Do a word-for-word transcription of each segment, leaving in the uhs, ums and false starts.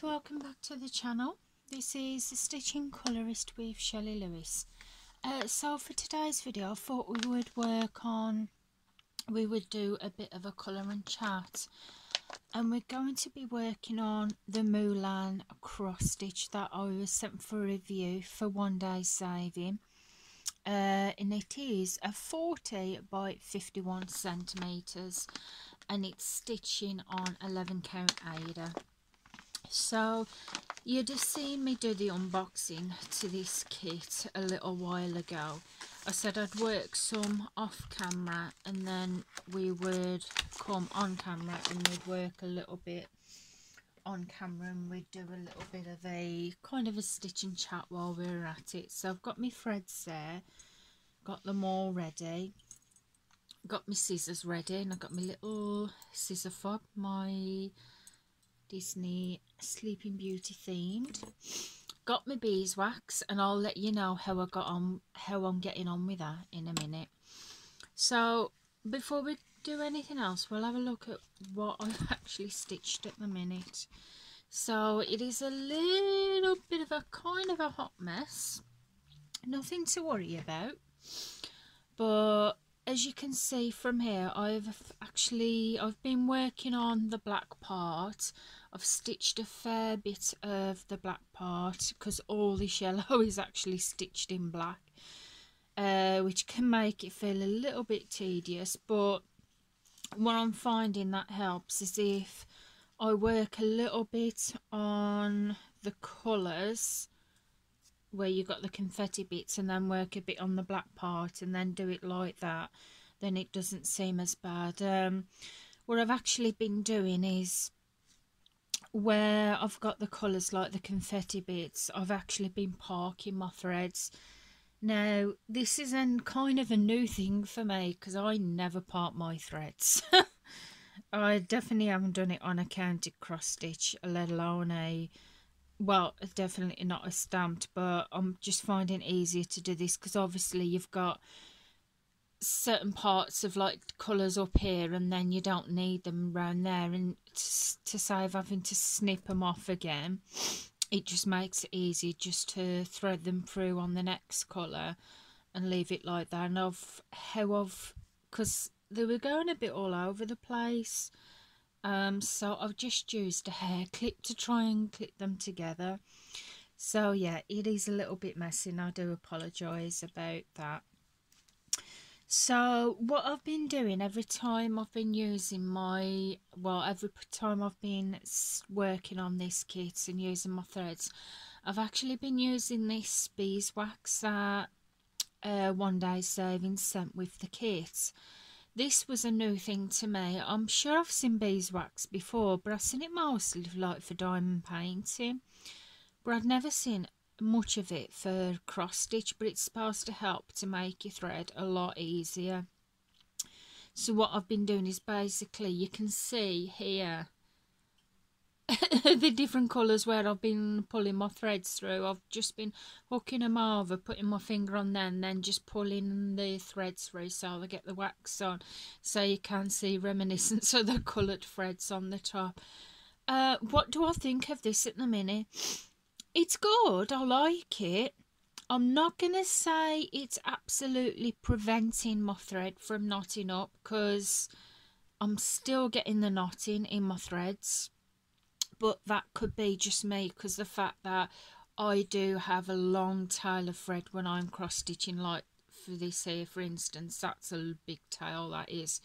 guys, welcome back to the channel. This is The Stitching Colourist with Shelley Lewis. Uh, so for today's video I thought we would work on, we would do a bit of a colouring chart, and we're going to be working on the Mulan cross stitch that I was sent for review for One Day Saving, uh, and it is a forty by fifty-one centimetres and it's stitching on eleven count Aida. So you'd have seen me do the unboxing to this kit a little while ago. I said I'd work some off camera and then we would come on camera and we'd work a little bit on camera and we'd do a little bit of a kind of a stitching chat while we were at it. So I've got my threads there, got them all ready, got my scissors ready, and I've got my little scissor fob, my Disney Sleeping Beauty themed. Got my beeswax, and I'll let you know how I got on, how I'm getting on with that in a minute. So before we do anything else, we'll have a look at what I've actually stitched at the minute. So it is a little bit of a kind of a hot mess, nothing to worry about, but as you can see from here, I've actually I've been working on the black part. I've stitched a fair bit of the black part because all this yellow is actually stitched in black, uh, which can make it feel a little bit tedious, but what I'm finding that helps is if I work a little bit on the colours where you've got the confetti bits and then work a bit on the black part and then do it like that, then it doesn't seem as bad. Um, what I've actually been doing is where I've got the colours like the confetti bits, I've actually been parking my threads. Now this is an, kind of a new thing for me because I never park my threads. I definitely haven't done it on a counted cross stitch, let alone a well, definitely not a stamped, but I'm just finding it easier to do this because obviously you've got certain parts of like colours up here and then you don't need them around there, and to save having to snip them off again, it just makes it easy just to thread them through on the next colour and leave it like that. And I've, how I've, because they were going a bit all over the place, Um, so I've just used a hair clip to try and clip them together. So yeah, it is a little bit messy and I do apologise about that. So what I've been doing every time I've been using my, well every time I've been working on this kit and using my threads, I've actually been using this beeswax that uh, One Day Saving sent with the kit. This was a new thing to me. I'm sure I've seen beeswax before, but I've seen it mostly like for diamond painting, but I'd never seen much of it for cross stitch, but it's supposed to help to make your thread a lot easier. So what I've been doing is basically, you can see here the different colours where I've been pulling my threads through. I've just been hooking them over, putting my finger on them and then just pulling the threads through so they get the wax on, so you can see reminiscence of the coloured threads on the top. Uh, what do I think of this at the minute? It's good, I like it. I'm not going to say it's absolutely preventing my thread from knotting up because I'm still getting the knotting in my threads. But that could be just me because the fact that I do have a long tail of thread when I'm cross stitching, like for this here for instance, that's a big tail that is,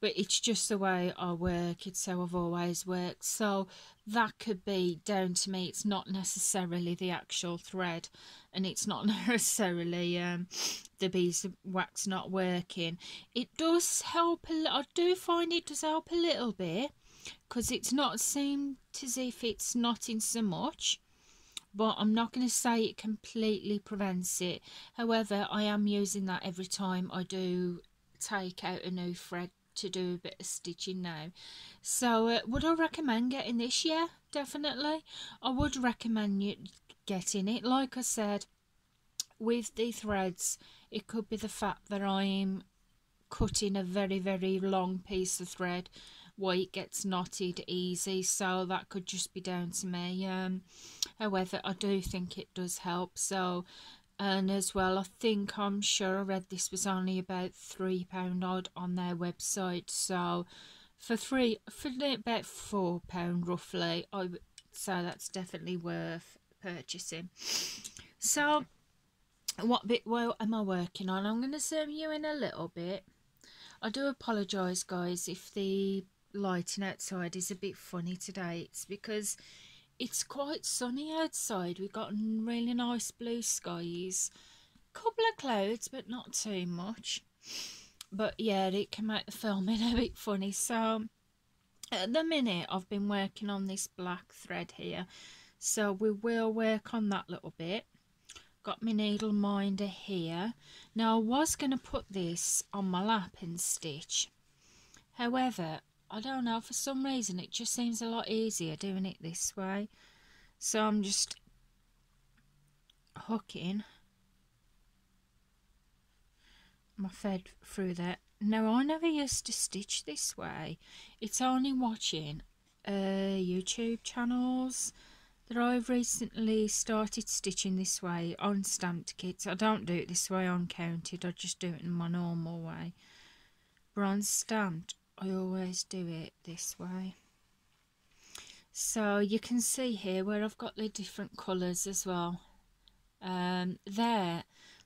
but it's just the way I work, it's how I've always worked, so that could be down to me. It's not necessarily the actual thread and it's not necessarily um, the beeswax not working. It does help a little, I do find it does help a little bit, because it's not seemed as if it's knotting so much, but I'm not going to say it completely prevents it. However, I am using that every time I do take out a new thread to do a bit of stitching now. So uh, would I recommend getting this? Yeah, definitely. I would recommend you getting it. Like I said, with the threads, it could be the fact that I'm cutting a very, very long piece of thread why it gets knotted easy, so that could just be down to me. Um, however, I do think it does help. So, and as well, I think, I'm sure I read this was only about three pound odd on their website, so for three, for about four pound roughly, I would say that's definitely worth purchasing. So what bit well am I working on? I'm going to zoom you in a little bit. I do apologise guys if the lighting outside is a bit funny today. It's because it's quite sunny outside. We've got really nice blue skies, couple of clouds but not too much. But yeah, it can make the filming a bit funny. So at the minute I've been working on this black thread here, so we will work on that little bit. Got my needle minder here. Now I was going to put this on my lap and stitch, however I don't know, for some reason it just seems a lot easier doing it this way. So I'm just hooking my thread through there. Now I never used to stitch this way. It's only watching uh, YouTube channels that I've recently started stitching this way on stamped kits. I don't do it this way on counted, I just do it in my normal way. But on stamped, I always do it this way. So you can see here where I've got the different colours as well. Um, there,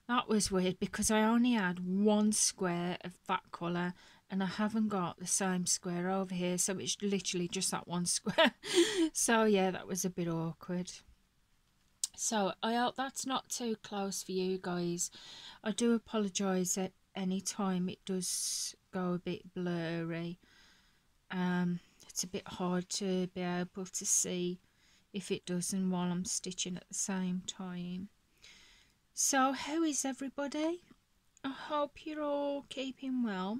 that was weird because I only had one square of that colour and I haven't got the same square over here, so it's literally just that one square. So yeah, that was a bit awkward. So I hope that's not too close for you guys. I do apologise at any time it does go a bit blurry. Um, it's a bit hard to be able to see if it doesn't while I'm stitching at the same time. So how is everybody? I hope you're all keeping well.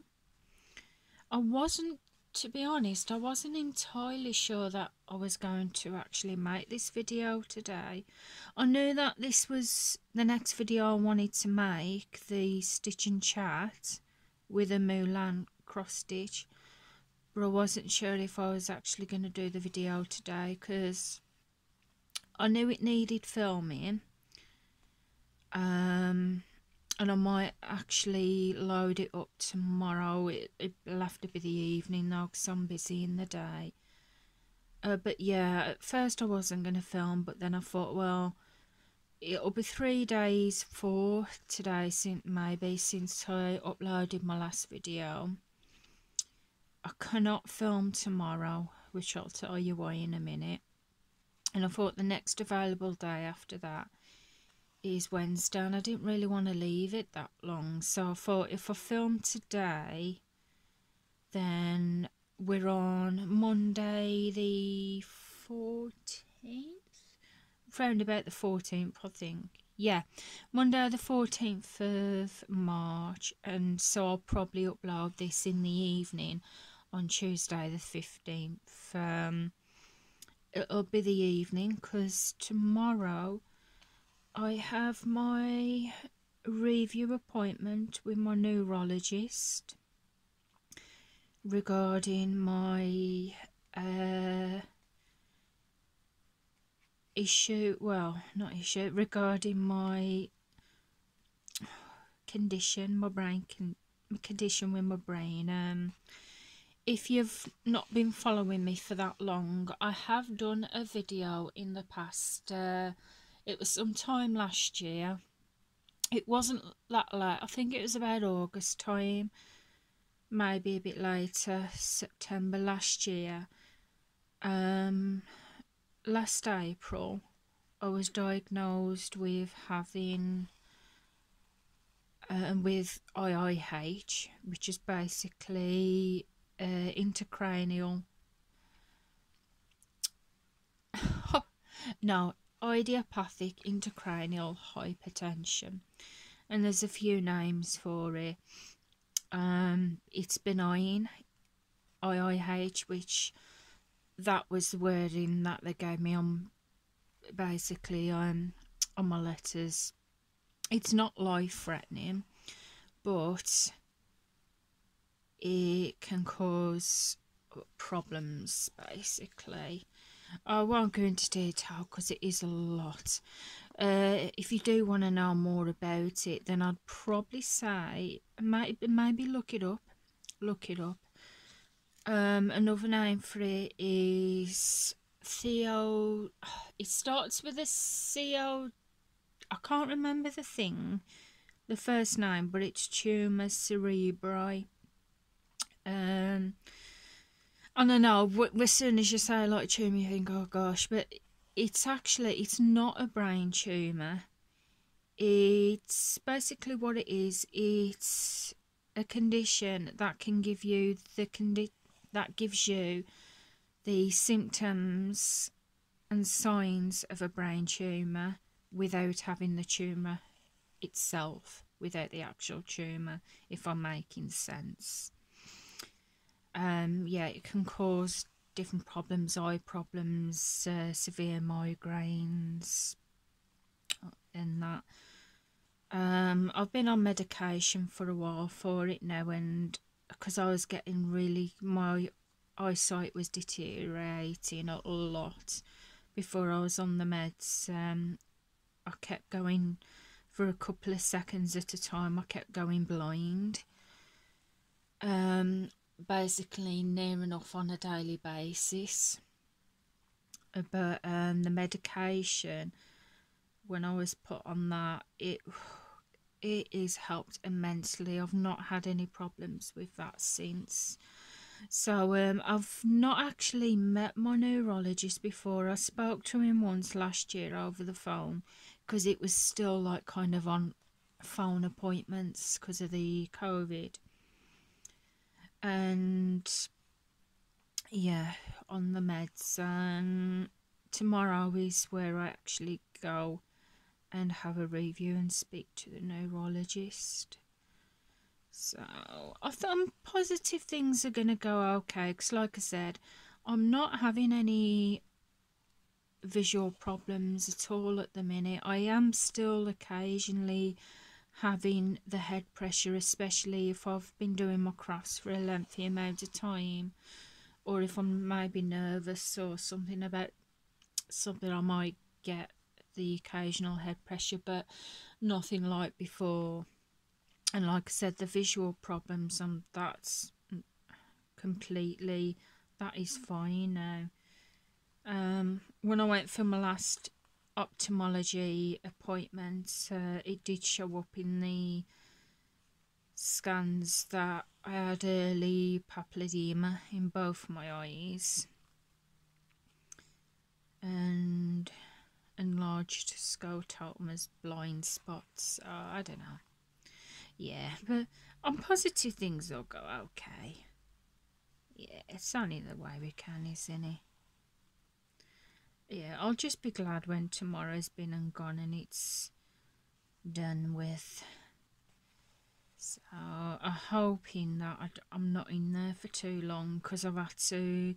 I wasn't, to be honest, I wasn't entirely sure that I was going to actually make this video today. I knew that this was the next video I wanted to make, the stitch and chat with a Mulan cross stitch, but I wasn't sure if I was actually going to do the video today because I knew it needed filming, um and I might actually load it up tomorrow. It, it'll have to be the evening though because I'm busy in the day. Uh, but yeah, at first I wasn't going to film, but then I thought, well, it'll be three days for today since maybe since I uploaded my last video. I cannot film tomorrow, which I'll tell you why in a minute. And I thought the next available day after that is Wednesday, and I didn't really want to leave it that long, so I thought if I film today then we're on Monday the fourteenth, round about the fourteenth I think, yeah, Monday the fourteenth of March, and so I'll probably upload this in the evening on Tuesday the fifteenth. Um, it'll be the evening because tomorrow I have my review appointment with my neurologist regarding my uh, issue, well, not issue, regarding my condition, my brain, con condition with my brain. Um, if you've not been following me for that long, I have done a video in the past. Uh, It was sometime last year. It wasn't that late. I think it was about August time, maybe a bit later, September last year. Um, last April, I was diagnosed with having um, with I I H, which is basically uh, intracranial. no. Idiopathic intracranial hypertension, and there's a few names for it. Um, it's benign I I H, which that was the wording that they gave me on basically um, on my letters. It's not life-threatening, but it can cause problems, basically. I won't go into detail because it is a lot. Uh, if you do want to know more about it, then I'd probably say maybe, maybe look it up. Look it up. Um, another name for it is Theo. It starts with a C O. I can't remember the thing, the first name, but it's Tumor Cerebri. Um, I don't know, as soon as you say like tumour, you think, oh gosh, but it's actually, it's not a brain tumour. It's basically what it is, it's a condition that can give you the condi that gives you the symptoms and signs of a brain tumour without having the tumour itself, without the actual tumour, if I'm making sense. Um, yeah, it can cause different problems, eye problems, uh, severe migraines and that. Um, I've been on medication for a while for it now, and because I was getting really, my eyesight was deteriorating a lot before I was on the meds. Um, I kept going for a couple of seconds at a time, I kept going blind. Um... basically near enough on a daily basis, but um, the medication, when I was put on that, it it is helped immensely. I've not had any problems with that since. So um, I've not actually met my neurologist before. I spoke to him once last year over the phone because it was still like kind of on phone appointments because of the COVID. And yeah, on the meds, and tomorrow is where I actually go and have a review and speak to the neurologist. So I th I'm positive things are going to go okay, because like I said, I'm not having any visual problems at all at the minute. I am still occasionally having the head pressure, especially if I've been doing my crafts for a lengthy amount of time, or if I'm maybe nervous or something about something, I might get the occasional head pressure, but nothing like before. And like I said, the visual problems, um, that's completely, that is fine now. Um, when I went for my last ophthalmology appointment, uh, it did show up in the scans that I had early papilledema in both my eyes and enlarged scotomas, blind spots. Oh, I don't know. Yeah, but I'm positive things will go okay. Yeah, it's only the way we can, isn't it? Yeah, I'll just be glad when tomorrow's been and gone and it's done with. So I'm hoping that I, I'm not in there for too long, because I've had to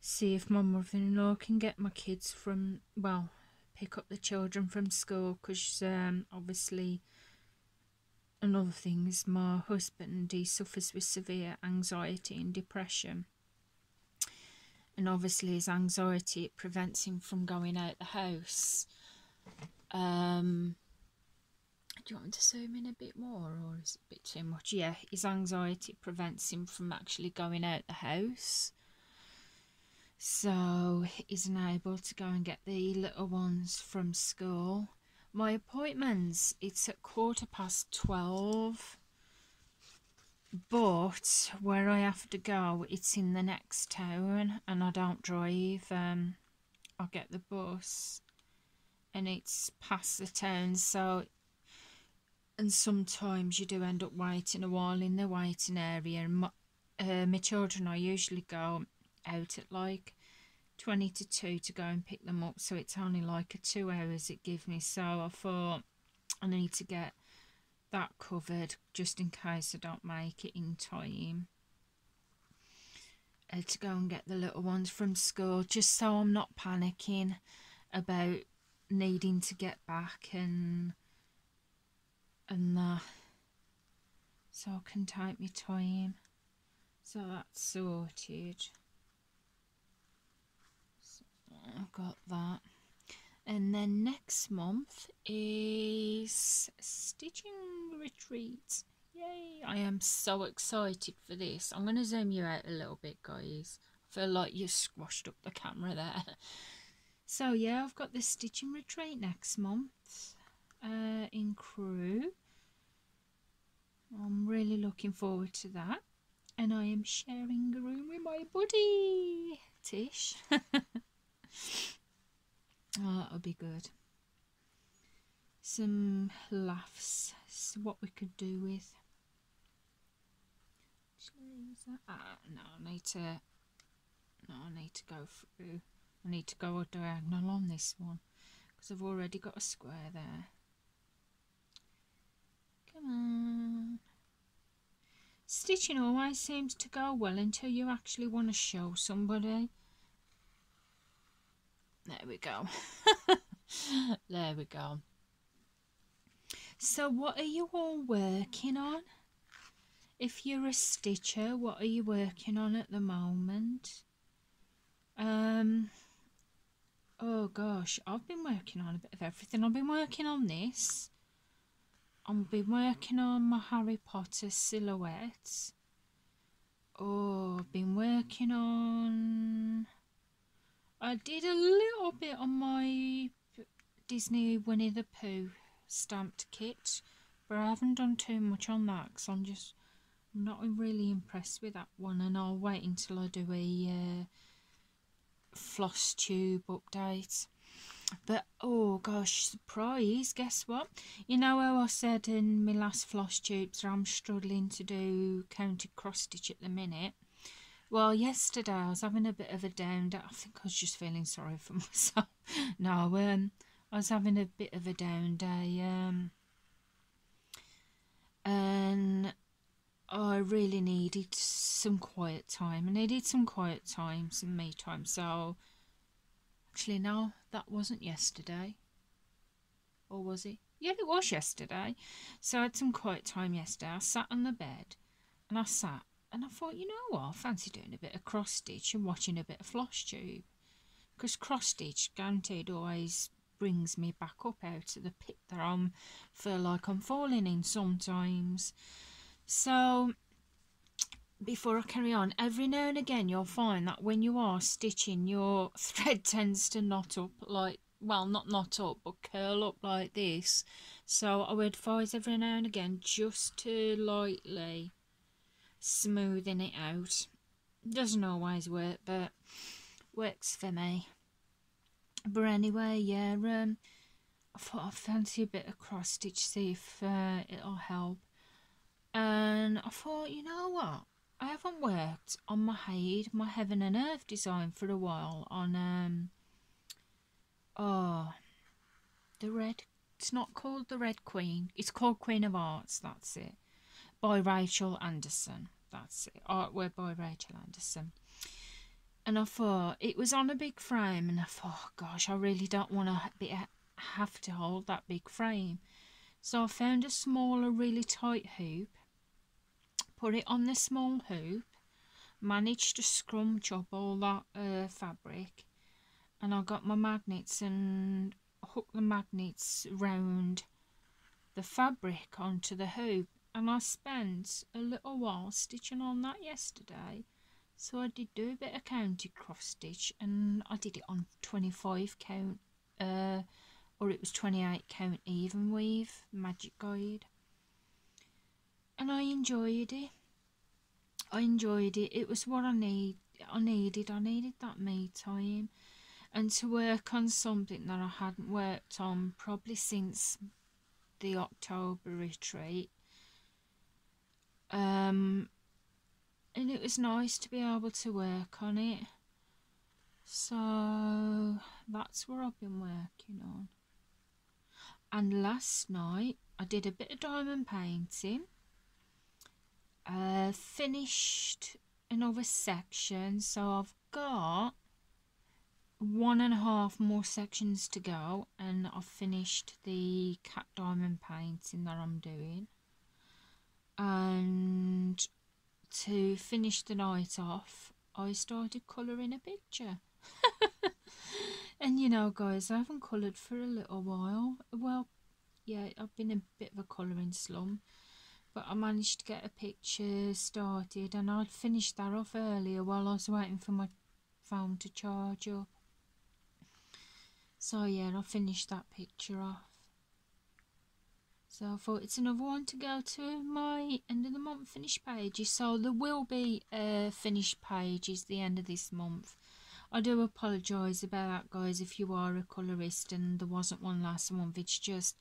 see if my mother-in-law can get my kids from, well, pick up the children from school, because um, obviously another thing is my husband, he suffers with severe anxiety and depression. And obviously his anxiety, it prevents him from going out the house. Um, do you want me to zoom in a bit more, or is it a bit too much? Yeah, his anxiety prevents him from actually going out the house. So he's unable to go and get the little ones from school. My appointments, it's at quarter past twelve. But where I have to go, it's in the next town, and I don't drive. Um, I get the bus, and it's past the town. So, and sometimes you do end up waiting a while in the waiting area. And my, uh, my children, I usually go out at like twenty to two to go and pick them up. So it's only like a two hours it gives me. So I thought I need to get that covered just in case I don't make it in time uh, to go and get the little ones from school, just so I'm not panicking about needing to get back and and that, so I can take my time. So that's sorted. I've got that. And then next month is Stitching Retreat. Yay! I am so excited for this. I'm going to zoom you out a little bit, guys. I feel like you squashed up the camera there. So yeah, I've got the Stitching Retreat next month uh, in Crewe. I'm really looking forward to that. And I am sharing a room with my buddy, Tish. Oh, that'll be good. Some laughs. So what we could do with. Oh, no, I need to. No, I need to go through. I need to go a diagonal on this one because I've already got a square there. Come on. Stitching always seems to go well until you actually want to show somebody. There we go. There we go. So what are you all working on? If you're a stitcher, what are you working on at the moment? Um, oh gosh, I've been working on a bit of everything. I've been working on this. I've been working on my Harry Potter silhouettes. Oh, I've been working on... I did a little bit on my Disney Winnie the Pooh stamped kit, but I haven't done too much on that because I'm just not really impressed with that one, and I'll wait until I do a uh, flosstube update. But oh gosh, surprise, guess what? You know how I said in my last flosstubes I'm struggling to do counted cross stitch at the minute? Well, yesterday I was having a bit of a down day. I think I was just feeling sorry for myself. No, um, I was having a bit of a down day. Um, and I really needed some quiet time. I needed some quiet time, some me time. So, actually, no, that wasn't yesterday. Or was it? Yeah, it was yesterday. So I had some quiet time yesterday. I sat on the bed and I sat. And I thought, you know what, I fancy doing a bit of cross stitch and watching a bit of floss tube. Because cross stitch, guaranteed, always brings me back up out of the pit that I feel like I'm falling in sometimes. So, before I carry on, every now and again you'll find that when you are stitching, your thread tends to knot up like, well, not knot up, but curl up like this. So I would advise every now and again just to lightly... smoothing it out. Doesn't always work, but works for me. But anyway, yeah, um I thought I'd fancy a bit of cross stitch, see if uh, it'll help. And I thought, you know what, I haven't worked on my Haid, my heaven and earth design for a while on um oh the red, it's not called the Red Queen, it's called Queen of Arts, that's it, by Rachel Anderson. That's it, artwork by Rachel Anderson. And I thought, it was on a big frame, and I thought, oh gosh, I really don't want to be, have to hold that big frame. So I found a smaller, really tight hoop, put it on the small hoop, managed to scrunch up all that uh, fabric, and I got my magnets and hooked the magnets round the fabric onto the hoop. And I spent a little while stitching on that yesterday. So I did do a bit of counted cross stitch, and I did it on twenty-five count, uh, or it was twenty-eight count even weave, magic guide. And I enjoyed it. I enjoyed it. It was what I need. I needed. I needed that me time, and to work on something that I hadn't worked on probably since the October retreat. Um, and it was nice to be able to work on it. So that's where I've been working on. And last night I did a bit of diamond painting. Uh, finished another section, so I've got one and a half more sections to go, and I've finished the cat diamond painting that I'm doing. And to finish the night off, I started colouring a picture. And you know guys, I haven't coloured for a little while. Well, yeah, I've been a bit of a colouring slum, but I managed to get a picture started and I'd finished that off earlier while I was waiting for my phone to charge up. So yeah, I finished that picture off. So I thought it's another one to go to my end of the month finished pages. So there will be uh, finished pages at the end of this month. I do apologise about that guys if you are a colourist and there wasn't one last month. It's just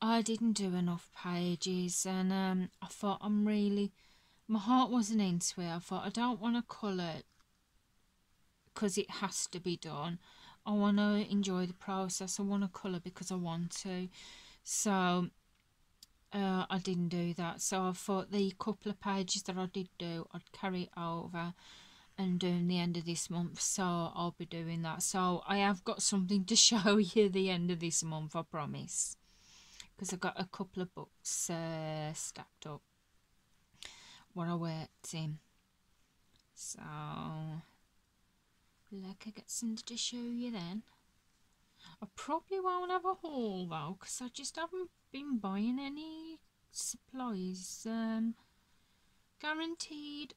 I didn't do enough pages and um, I thought I'm really... my heart wasn't into it. I thought I don't want to colour because it has to be done. I want to enjoy the process. I want to colour because I want to. So... Uh, I didn't do that, so I thought the couple of pages that I did do, I'd carry over and do in the end of this month, so I'll be doing that. So I have got something to show you the end of this month, I promise, because I've got a couple of books uh, stacked up what I worked in. So, look, I got something to show you then. I probably won't have a haul though, because I just haven't been buying any supplies. Um, guaranteed,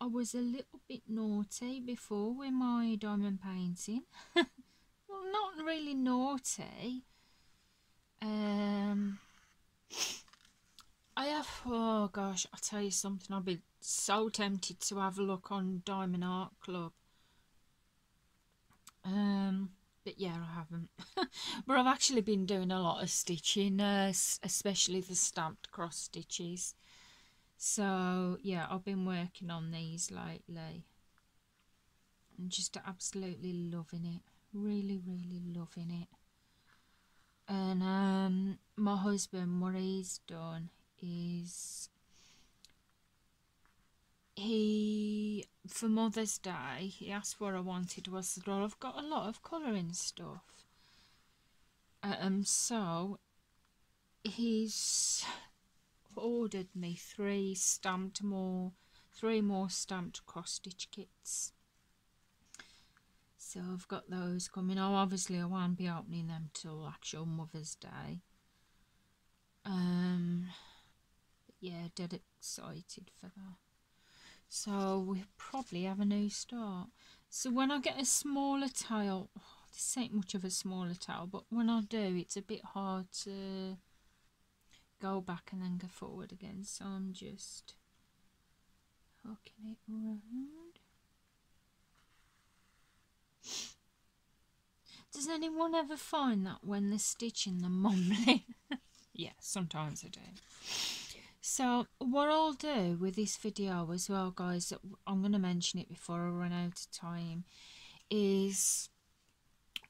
I was a little bit naughty before with my diamond painting. Well, not really naughty. Um, I have, oh gosh, I'll tell you something, I've been so tempted to have a look on Diamond Art Club. Um... But yeah, I haven't. But I've actually been doing a lot of stitching, uh, especially the stamped cross stitches. So yeah, I've been working on these lately. I'm just absolutely loving it. Really, really loving it. And um, my husband, what he's done is... he, for Mother's Day, he asked what I wanted. I said, well, I've got a lot of colouring stuff. Um, so, he's ordered me three stamped more, three more stamped cross-stitch kits. So I've got those coming. Oh, obviously I won't be opening them till actual Mother's Day. Um, but yeah, dead excited for that. So we'll probably have a new start. So when I get a smaller tail, oh, this ain't much of a smaller tail, but when I do, it's a bit hard to go back and then go forward again. So I'm just hooking it around. Does anyone ever find that when they're stitching, they're mumbling? Yeah, sometimes I do. So what I'll do with this video as well guys, I'm going to mention it before I run out of time, is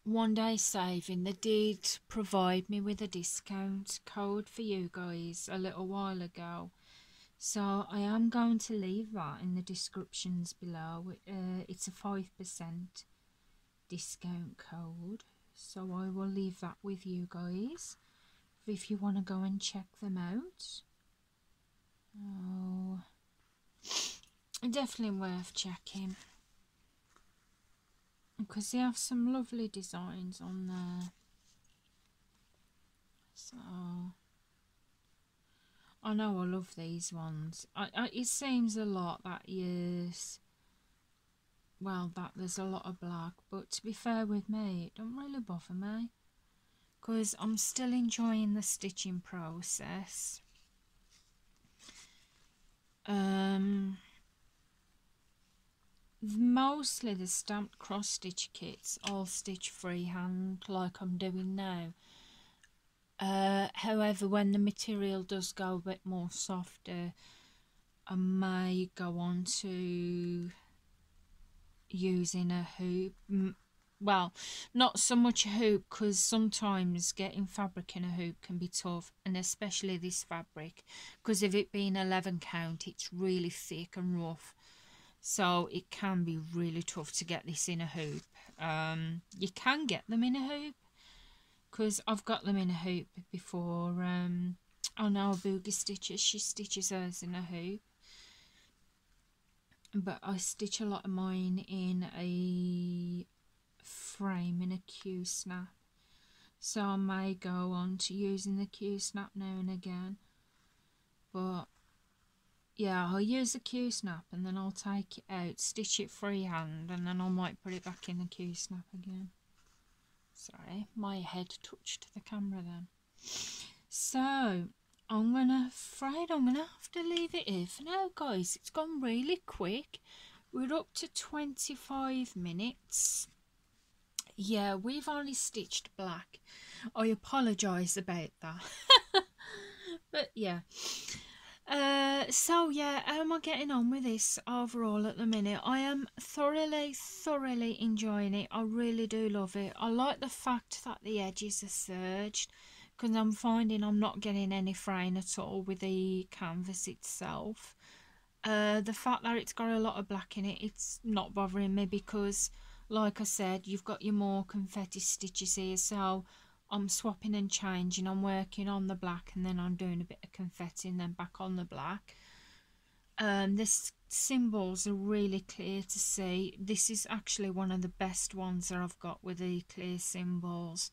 One Day Saving. They did provide me with a discount code for you guys a little while ago. So I am going to leave that in the descriptions below. Uh, it's a five percent discount code. So I will leave that with you guys if you want to go and check them out. Oh, definitely worth checking because they have some lovely designs on there. So I know I love these ones. I, I, it seems a lot that yes, well that there's a lot of black, but to be fair with me, it don't really bother me because I'm still enjoying the stitching process. Um, mostly the stamped cross stitch kits I'll stitch freehand like I'm doing now. Uh, however, when the material does go a bit more softer, I may go on to using a hoop. Well, not so much a hoop because sometimes getting fabric in a hoop can be tough, and especially this fabric because of it being eleven count, it's really thick and rough, so it can be really tough to get this in a hoop. Um, you can get them in a hoop because I've got them in a hoop before. Um, I know Boogie stitches, she stitches hers in a hoop, but I stitch a lot of mine in a frame in a Q snap. So I may go on to using the Q snap now and again. But yeah, I'll use the Q snap and then I'll take it out, stitch it freehand, and then I might put it back in the Q snap again. Sorry, my head touched the camera then. So I'm gonna afraid I'm gonna have to leave it here for now, guys. It's gone really quick. We're up to twenty-five minutes. Yeah, we've only stitched black. I apologise about that. But yeah. Uh, so yeah, how am I getting on with this overall at the minute? I am thoroughly, thoroughly enjoying it. I really do love it. I like the fact that the edges are serged, because I'm finding I'm not getting any fraying at all with the canvas itself. Uh, the fact that it's got a lot of black in it, it's not bothering me because, like I said, you've got your more confetti stitches here, so I'm swapping and changing. I'm working on the black and then I'm doing a bit of confetti and then back on the black. Um, the symbols are really clear to see. This is actually one of the best ones that I've got with the clear symbols.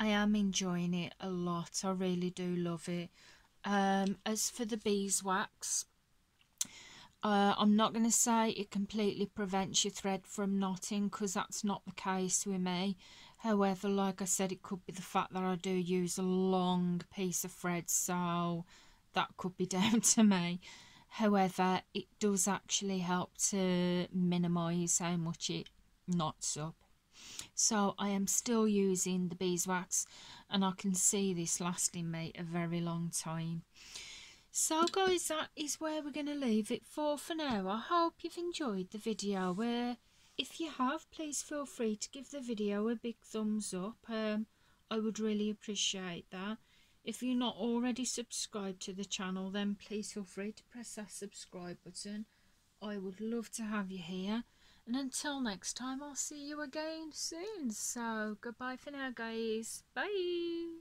I am enjoying it a lot. I really do love it. Um, as for the beeswax, Uh, I'm not going to say it completely prevents your thread from knotting, because that's not the case with me. However, like I said, it could be the fact that I do use a long piece of thread, so that could be down to me. However, it does actually help to minimise how much it knots up. So I am still using the beeswax, and I can see this lasting me a very long time. So guys, that is where we're going to leave it for for now. I hope you've enjoyed the video. Uh, if you have, please feel free to give the video a big thumbs up. Um, I would really appreciate that. If you're not already subscribed to the channel, then please feel free to press that subscribe button. I would love to have you here. And until next time, I'll see you again soon. So goodbye for now, guys. Bye.